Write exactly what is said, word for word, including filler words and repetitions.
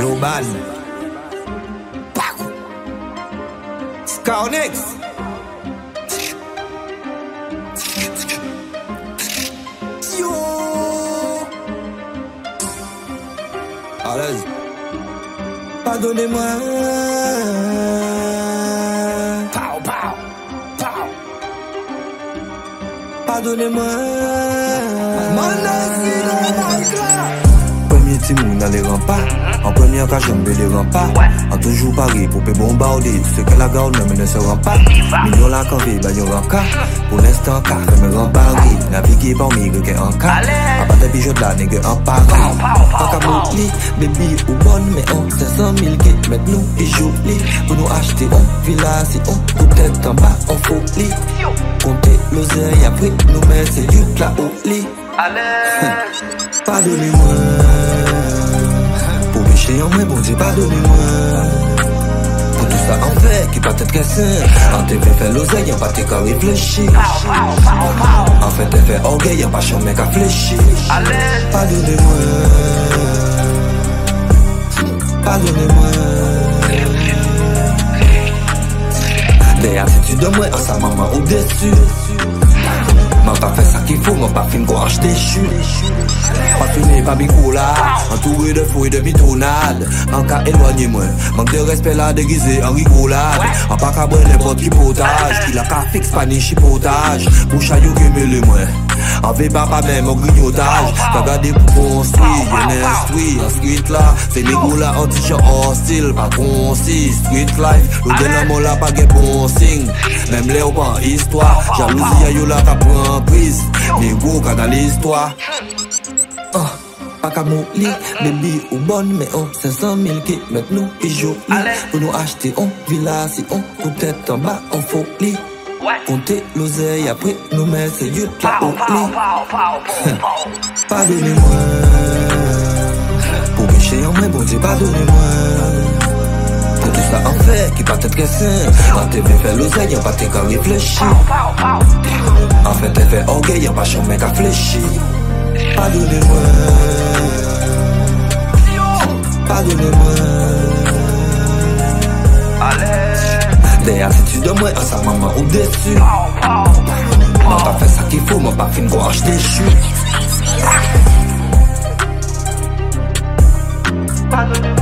Loban Scarnex Yo Allez Pardonnez-moi Pow, pow, pow Pardonnez-moi Premier Timoun dans les remparts En première cage, j'aime les remparts. En toujours Paris, pour bombarder. Tout ce que la garde ne me se rend pas. Millions la canvée, bah y'en rencard. Pour l'instant, car je me rends Paris. Naviguer parmi eux, qu'est en cas. A pas de bijoux là, n'est qu'en Paris. Pas qu'à moutli, baby ou bonne, mais on cinq cent mille guides. Maintenant, et joli. Pour nous acheter, on villa, si on peut-être en bas, on folie. Comptez l'oseille, après, nous met, c'est du là au lit. Pardonnez-moi. Pour pécher en moi, bon Dieu, pardonnez-moi. Pour tout ça en fait, qui peut être cassé. En T V, fait l'oseille, y'a pas tes cas réfléchis. En fait, t'es fait orgueil, y'a pas jamais qu'à fléchir. Pardonnez-moi. Pardonnez-moi. Des attitudes de moi, en sa maman au-dessus. M'en pas fait ça qu'il faut, m'en pas fait une gorge déchue. Pas fumé, pas bicola, entouré de fou et de mitonade. En cas éloigné, moi, manque de respect là, déguisé en rigolade. En pas qu'à boire n'importe qui potage, qu'il a qu'à fixe, pas ni chipotage. Bouche à yoga, mais le moins. En véba, pas même en grignotage. T'as gardé pour construit, y'en instruit. En street là, c'est les gros là, en t-shirt en style, pas concis. Street life, le dénommant là, pas de bon signe. Même les pas histoire, jalousie à yo là, t'as pris en prise. Les gros, canalise-toi. Pas qu'à mon lit, baby ou bonne, mais on cinq cent mille qui mettent nous et jolis. Pour nous acheter, on villa, si on peut-être en bas, on folie. Comptez l'oseille, après nous met, c'est du plat au lit. Pardonnez-moi. Pour pécher en moi, bon Dieu, pardonnez-moi. Pour tout ça en fait, qui peut être cassé. En T V, fait l'oseille, y'a pas tes cas réfléchis. En fait, t'es fait orgueil, y'a pas jamais qu'à fléchir. Pardonnez-moi. Pardonnez-moi. Des attitudes de moi, en sa maman au-dessus. M'en pas fait ça qu'il faut, m'en pas fait une gorge déchue. Pardonnez-moi.